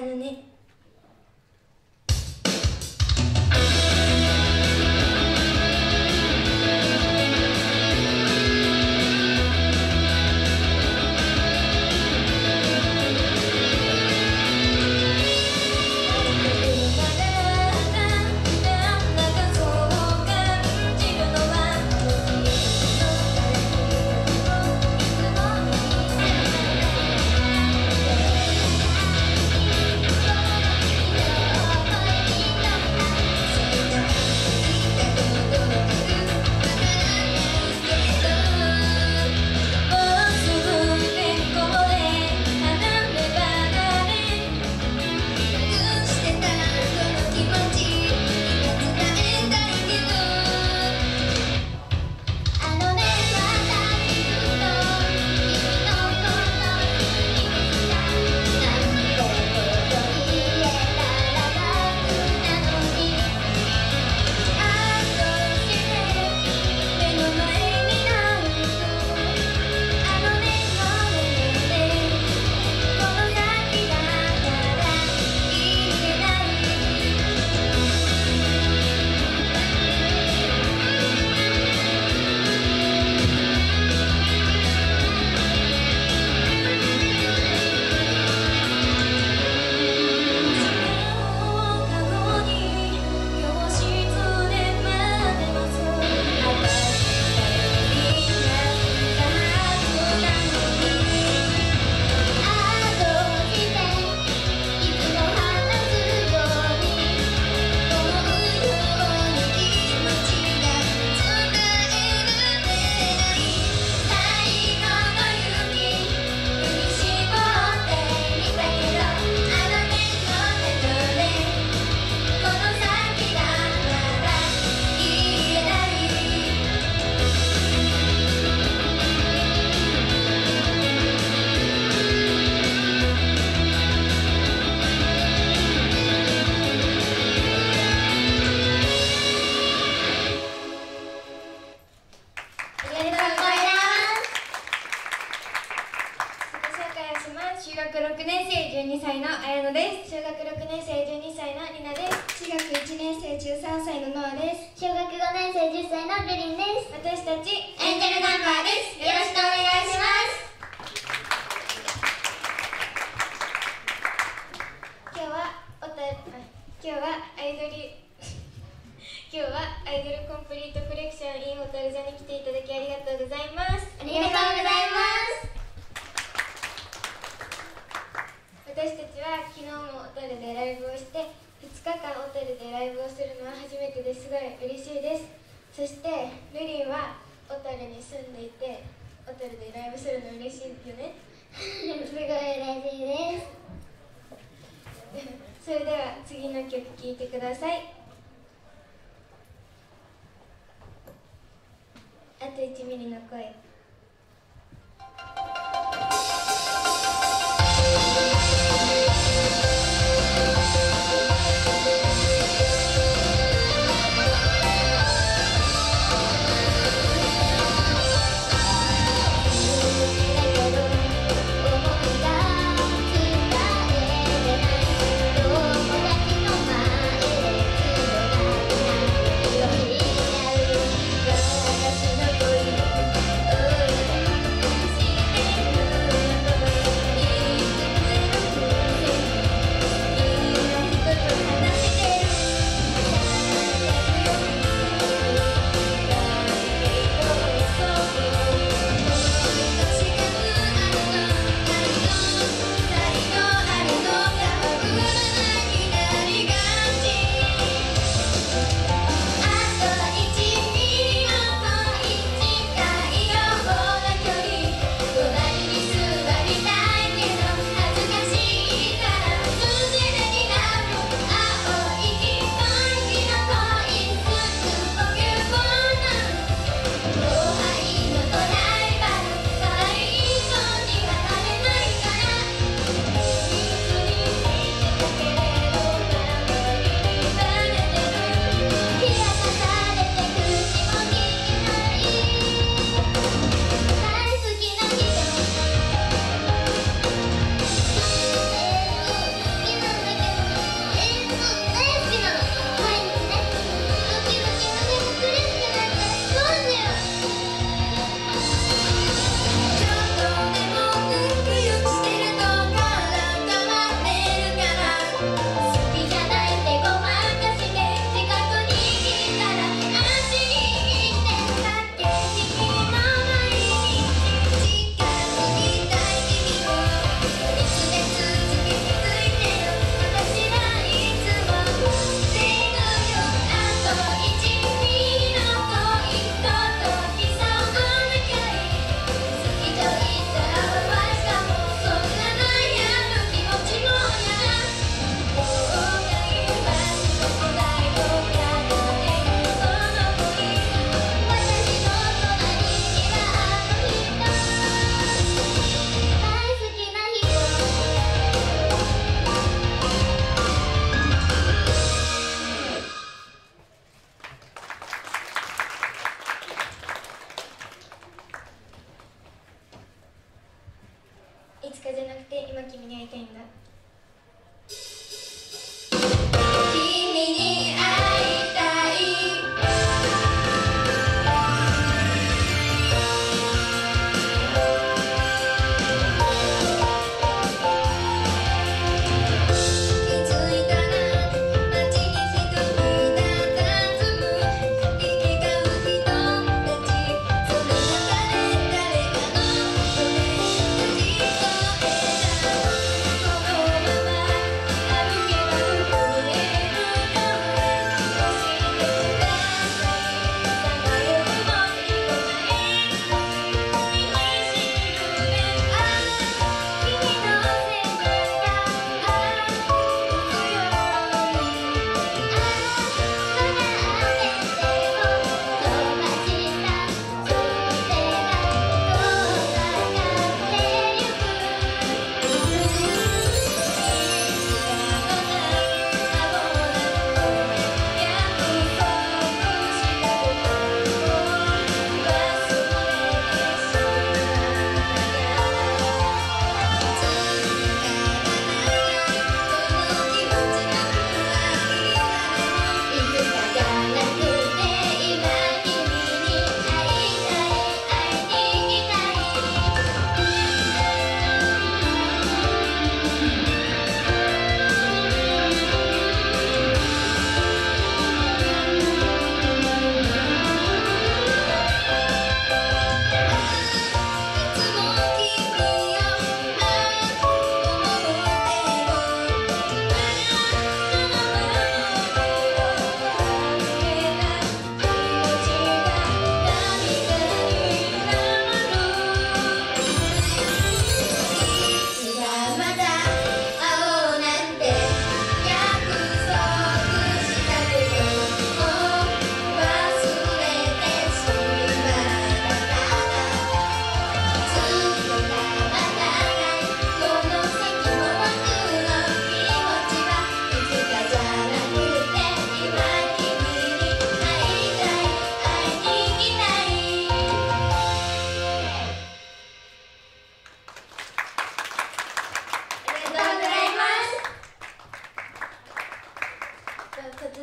ね。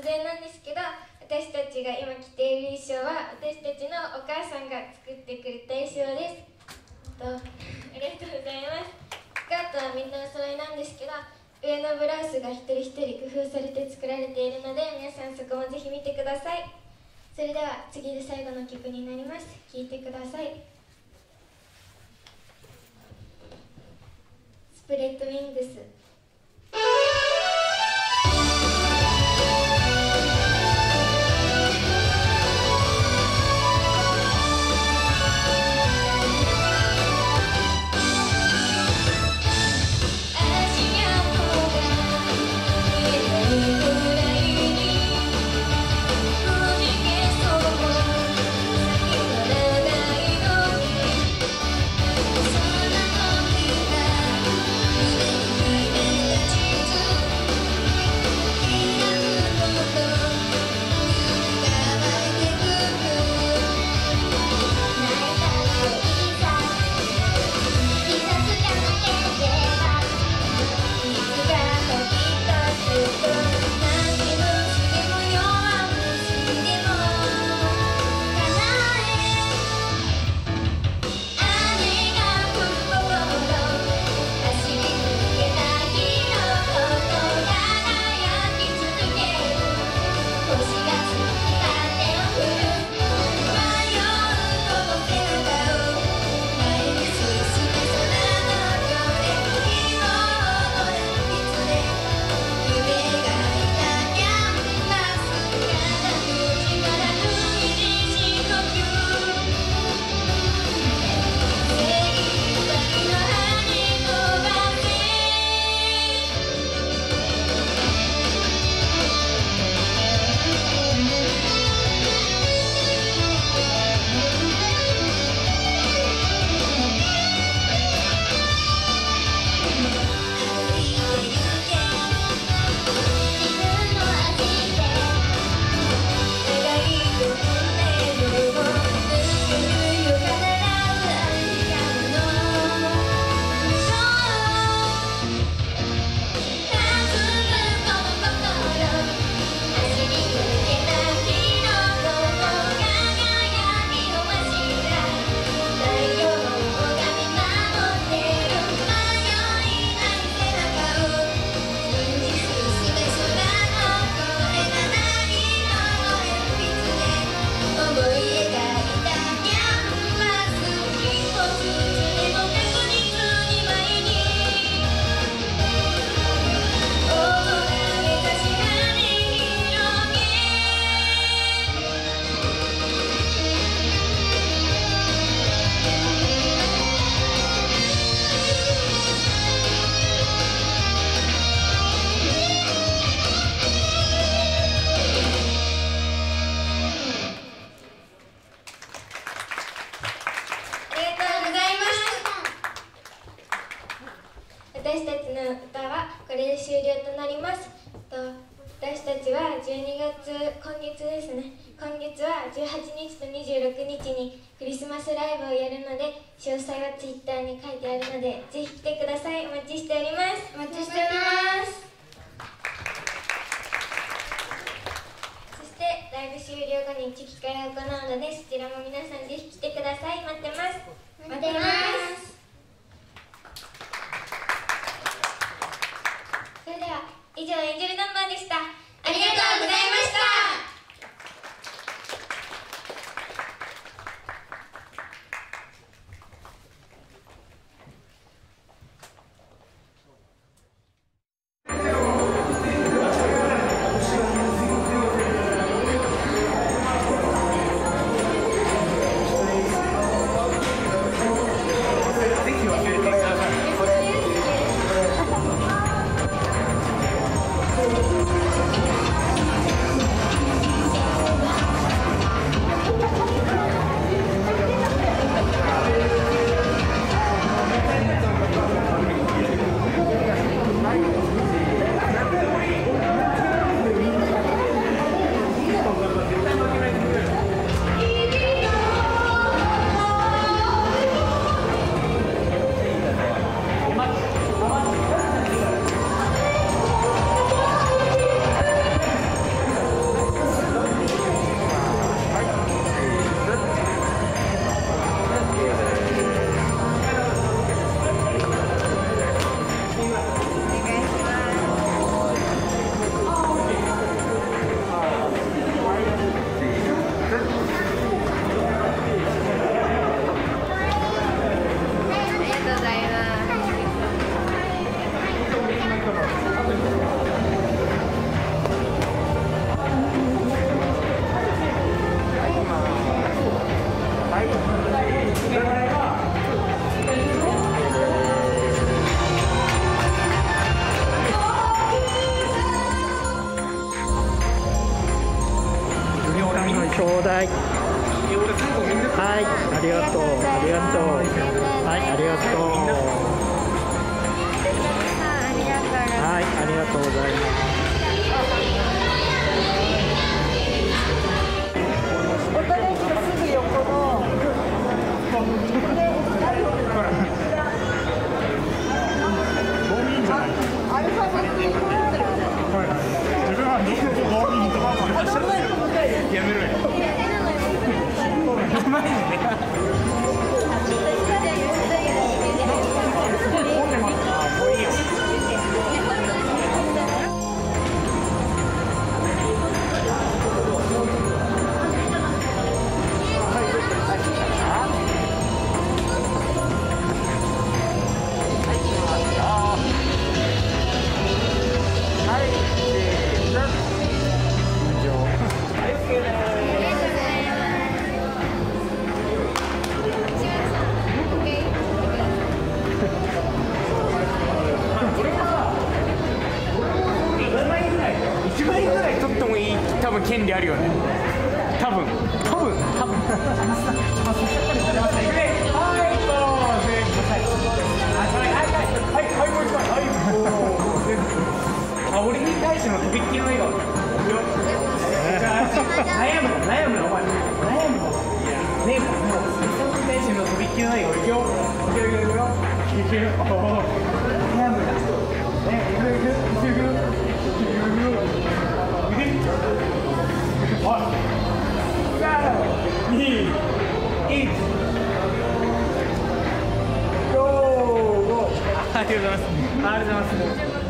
然なんですけど、私たちが今着ている衣装は私たちのお母さんが作ってくれた衣装です。ありがとうございます。スカートはみんなお揃いなんですけど、上のブラウスが一人一人工夫されて作られているので、皆さんそこもぜひ見てください。それでは次で最後の曲になります。聴いてください。スプレッドウィングス。私たちの歌はこれで終了となります。私たちは今月は18日と26日にクリスマスライブをやるので、詳細はツイッターに書いてあるので、ぜひ来てください。お待ちしております。お待ちしております。そしてライブ終了後にチェキ会を行うので、そちらも皆さんぜひ来てください。待ってます。待ってます。それでは以上、エンジェルナンバーでした。ありがとうございました。りがとう、ありがとう、はい、ありがとう、はい、ありがとうございます。権利あるよね。多分。はい、俺に対してのとびっきりの笑顔。悩むの、お前。悩むの。ねえ、もう、俺に対してのとびっきりの笑顔。いくよ。ありがとうございます。